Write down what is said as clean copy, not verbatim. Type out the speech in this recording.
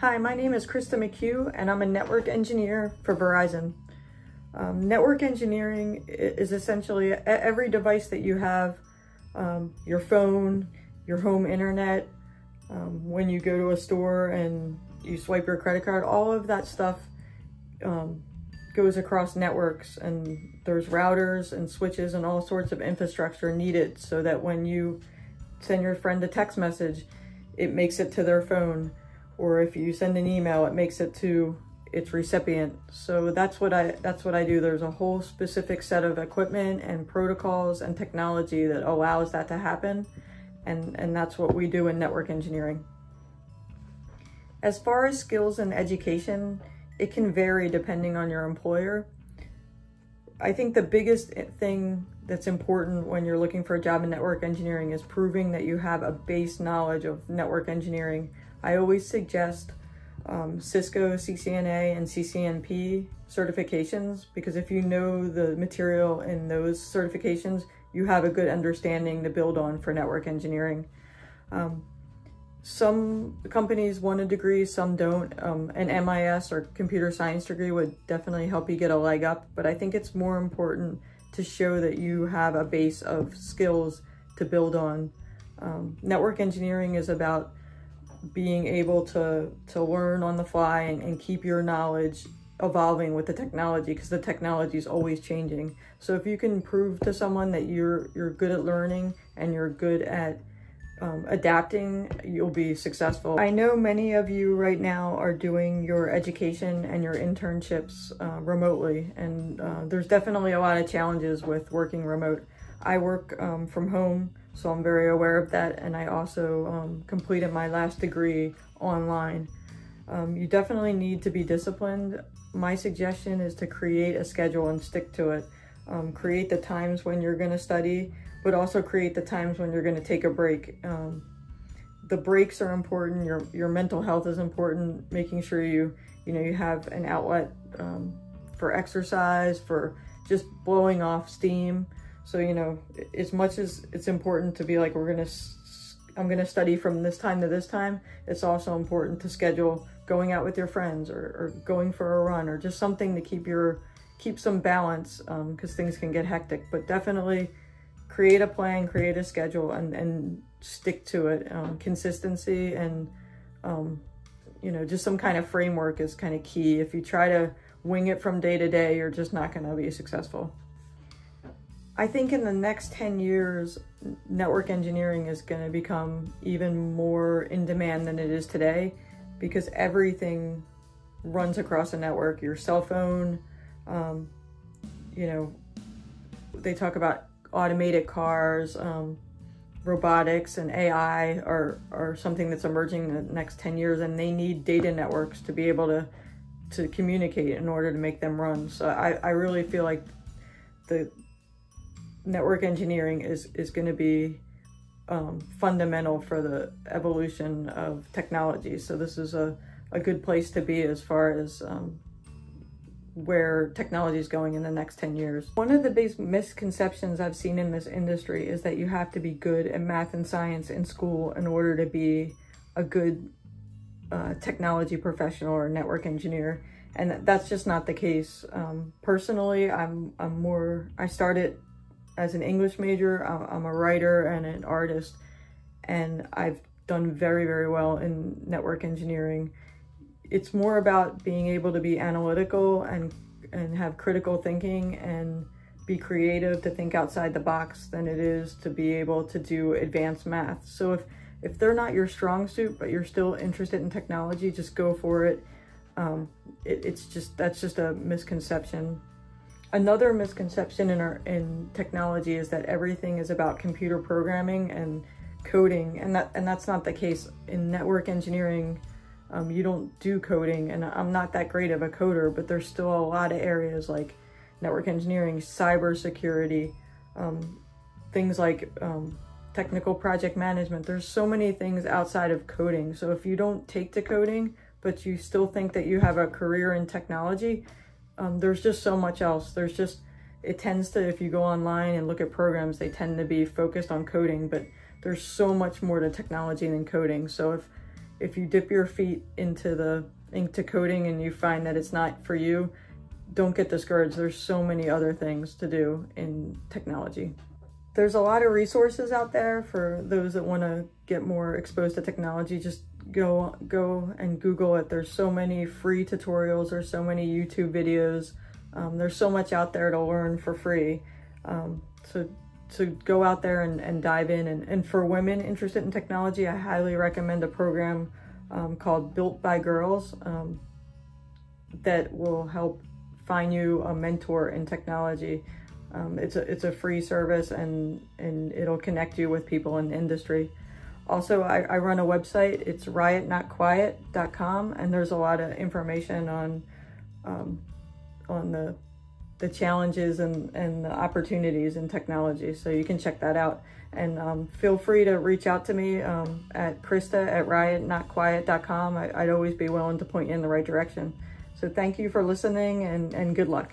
Hi, my name is Christa McHugh, and I'm a network engineer for Verizon. Network engineering is essentially every device that you have, your phone, your home internet, when you go to a store and you swipe your credit card, all of that stuff goes across networks, and there's routers and switches and all sorts of infrastructure needed so that when you send your friend a text message, it makes it to their phone, or if you send an email, it makes it to its recipient. So that's what I do. There's a whole specific set of equipment and protocols and technology that allows that to happen, and that's what we do in network engineering. As far as skills and education, it can vary depending on your employer. I think the biggest thing that's important when you're looking for a job in network engineering is proving that you have a base knowledge of network engineering. I always suggest Cisco, CCNA, and CCNP certifications, because if you know the material in those certifications, you have a good understanding to build on for network engineering. Some companies want a degree, some don't. An MIS or computer science degree would definitely help you get a leg up, but I think it's more important to show that you have a base of skills to build on. Network engineering is about being able to learn on the fly and keep your knowledge evolving with the technology, because the technology is always changing. So if you can prove to someone that you're good at learning and you're good at adapting, you'll be successful. I know many of you right now are doing your education and your internships remotely, and there's definitely a lot of challenges with working remote. I work from home, so I'm very aware of that, and I also completed my last degree online. You definitely need to be disciplined. My suggestion is to create a schedule and stick to it. Create the times when you're going to study, but also create the times when you're going to take a break. The breaks are important. Your mental health is important. Making sure you have an outlet for exercise, for just blowing off steam. So, as much as it's important to be like, I'm going to study from this time to this time, it's also important to schedule going out with your friends or going for a run, or just something to keep some balance, because things can get hectic. But definitely create a plan, create a schedule, and stick to it. Consistency and, just some kind of framework is kind of key. If you try to wing it from day to day, you're just not going to be successful. I think in the next 10 years, network engineering is going to become even more in demand than it is today, because everything runs across a network. Your cell phone, they talk about automated cars, robotics and AI are something that's emerging in the next 10 years, and they need data networks to be able to communicate in order to make them run. So I really feel like the network engineering is going to be fundamental for the evolution of technology. So this is a good place to be as far as where technology is going in the next 10 years. One of the big misconceptions I've seen in this industry is that you have to be good at math and science in school in order to be a good technology professional or network engineer. And that's just not the case. Personally, I started as an English major. I'm a writer and an artist, and I've done very, very well in network engineering. It's more about being able to be analytical and have critical thinking and be creative, to think outside the box, than it is to be able to do advanced math. So if they're not your strong suit, but you're still interested in technology, just go for it. That's just a misconception. Another misconception in technology is that everything is about computer programming and coding, and that's not the case. In network engineering, you don't do coding, and I'm not that great of a coder, but there's still a lot of areas like network engineering, cybersecurity, things like technical project management. There's so many things outside of coding. So if you don't take to coding, but you still think that you have a career in technology, there's just so much else. It tends to, if you go online and look at programs, they tend to be focused on coding, but there's so much more to technology than coding. So if if you dip your feet into coding and you find that it's not for you, don't get discouraged. There's so many other things to do in technology. There's a lot of resources out there for those that want to get more exposed to technology. Just go and Google it. There's so many free tutorials. There's so many YouTube videos. There's so much out there to learn for free. So go out there and dive in. And for women interested in technology, I highly recommend a program called Built by Girls that will help find you a mentor in technology. It's a free service, and it'll connect you with people in the industry. Also, I run a website. It's riotnotquiet.com, and there's a lot of information on the challenges and the opportunities in technology. So you can check that out, and feel free to reach out to me at Christa@riotnotquiet.com. I'd always be willing to point you in the right direction. So thank you for listening, and good luck.